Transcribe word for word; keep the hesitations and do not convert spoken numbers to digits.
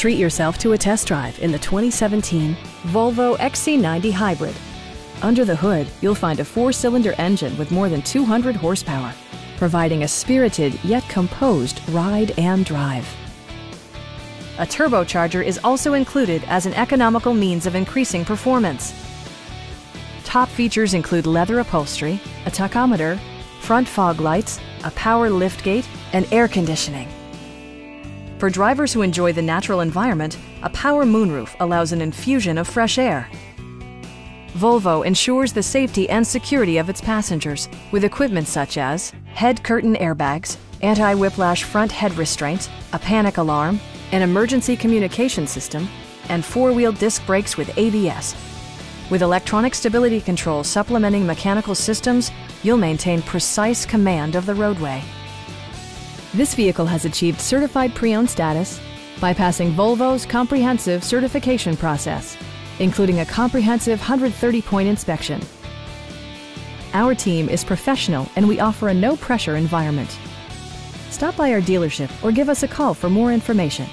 Treat yourself to a test drive in the twenty seventeen Volvo X C ninety Hybrid. Under the hood, you'll find a four-cylinder engine with more than two hundred horsepower, providing a spirited yet composed ride and drive. A turbocharger is also included as an economical means of increasing performance. Top features include leather upholstery, a tachometer, front fog lights, a power liftgate, and air conditioning. For drivers who enjoy the natural environment, a power moonroof allows an infusion of fresh air. Volvo ensures the safety and security of its passengers with equipment such as head curtain airbags, anti-whiplash front head restraints, a panic alarm, an emergency communication system, and four-wheel disc brakes with A B S. With electronic stability control supplementing mechanical systems, you'll maintain precise command of the roadway. This vehicle has achieved certified pre-owned status by passing Volvo's comprehensive certification process, including a comprehensive one hundred thirty point inspection. Our team is professional and we offer a no-pressure environment. Stop by our dealership or give us a call for more information.